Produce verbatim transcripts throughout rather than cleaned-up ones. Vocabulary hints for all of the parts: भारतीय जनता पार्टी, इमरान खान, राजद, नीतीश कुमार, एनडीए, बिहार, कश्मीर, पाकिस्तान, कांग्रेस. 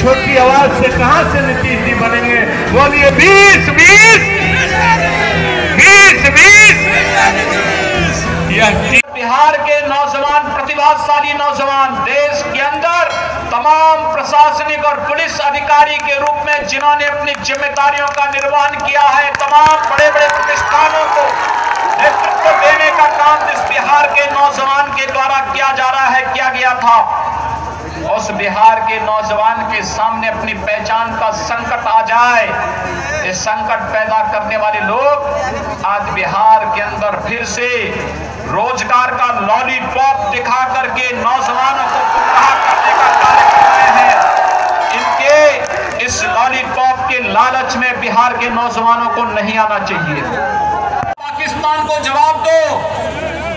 छोटी आवाज से कहां से नीतीश जी बनेंगे? बोलिए बीस बीस बीस बीस बिहार के नौजवान, प्रतिभाशाली नौजवान देश के अंदर तमाम प्रशासनिक और पुलिस अधिकारी के रूप में जिन्होंने अपनी जिम्मेदारियों का निर्वहन किया है, तमाम बड़े बड़े प्रतिष्ठानों को नेतृत्व देने का काम इस बिहार के नौजवान के द्वारा किया जा रहा है, किया गया था। उस बिहार के नौजवान के सामने अपनी पहचान का संकट आ जाए, ये संकट पैदा करने वाले लोग आज बिहार के अंदर फिर से रोजगार का लॉलीपॉप दिखा करके नौजवानों को गुमराह करने का कार्य कर रहे हैं। इनके इस लॉलीपॉप के लालच में बिहार के नौजवानों को नहीं आना चाहिए। पाकिस्तान को जवाब दो।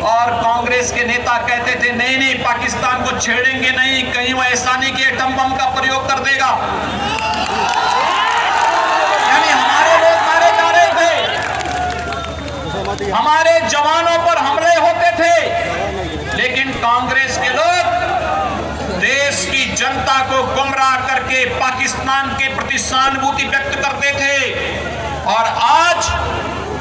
और कांग्रेस के नेता कहते थे नहीं नहीं पाकिस्तान को छेड़ेंगे नहीं, कहीं वो ऐसा नहीं कि एटम बम का प्रयोग कर देगा। यानी हमारे लोग मारे जा रहे थे, हमारे जवानों पर हमले होते थे, लेकिन कांग्रेस के लोग देश की जनता को गुमराह करके पाकिस्तान के प्रति सहानुभूति व्यक्त करते थे। और आज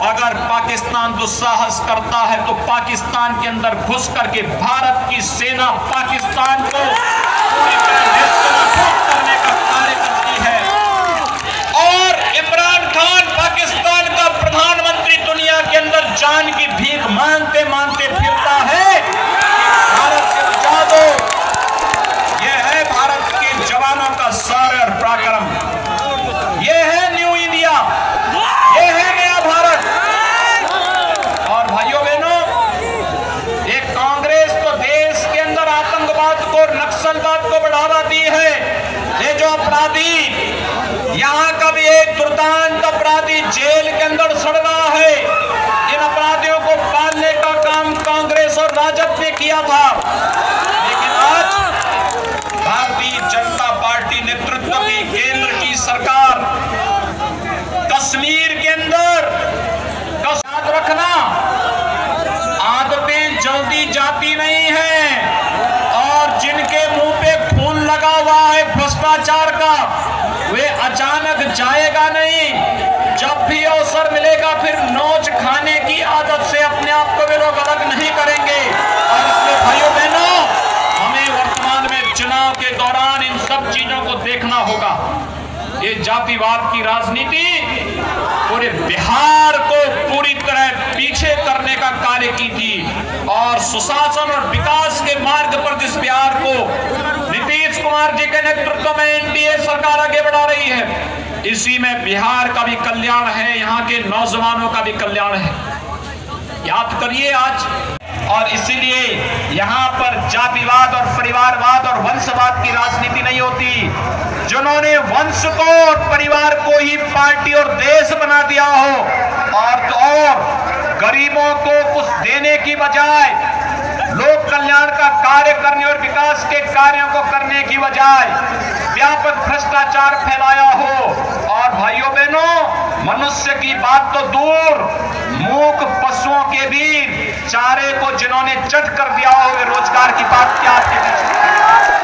अगर पाकिस्तान दुस्साहस करता है तो पाकिस्तान के अंदर घुस करके भारत की सेना पाकिस्तान को करने का कार्य करती है। और इमरान खान पाकिस्तान का प्रधानमंत्री दुनिया के अंदर जान की भीख मांगते मांगते फिरता है, भारत से बचा दो। यह है भारत के जवानों का शौर्य और पराक्रम, यह है न्यू इंडिया, यह है अपराधी। यहाँ का भी एक दुर्दांत अपराधी जेल के अंदर सड़ रहा है। इन अपराधियों को पालने का काम कांग्रेस और राजद ने किया था, लेकिन आज भारतीय जनता पार्टी नेतृत्व की केंद्र की सरकार कश्मीर के अंदर याद रखना, आदतें जल्दी जाती नहीं है और जिनके मुंह पे खून लगा हुआ है भ्रष्टाचार का, वे अचानक जाएगा नहीं। जब भी अवसर मिलेगा फिर नोच खाने की आदत से अपने आप को वे लोग अलग नहीं करेंगे। और इसलिए भाइयों बहनों, हमें वर्तमान में चुनाव के दौरान इन सब चीजों को देखना होगा। ये जातिवाद की राजनीति पूरे बिहार को पूरी तरह पीछे करने का कार्य की थी और सुशासन और विकास के मार्ग पर जिस बिहार को नीतीश कुमार जी के नेतृत्व में एनडीए सरकार आगे बढ़ा रही है, इसी में बिहार का भी कल्याण है, यहाँ के नौजवानों का भी कल्याण है, याद करिए आज। और इसीलिए यहाँ पर जातिवाद और परिवारवाद और वंशवाद की राजनीति नहीं होती। जिन्होंने वंश को और परिवार को ही पार्टी और देश बना दिया हो और तो और गरीबों को कुछ देने की बजाय लोक कल्याण का कार्य करने और विकास के कार्यों को करने की बजाय व्यापक भ्रष्टाचार फैलाया हो। और भाइयों बहनों, मनुष्य की बात तो दूर, मूक पशुओं के भी चारे को जिन्होंने चट कर दिया हो, वे रोजगार की बात क्या आती है।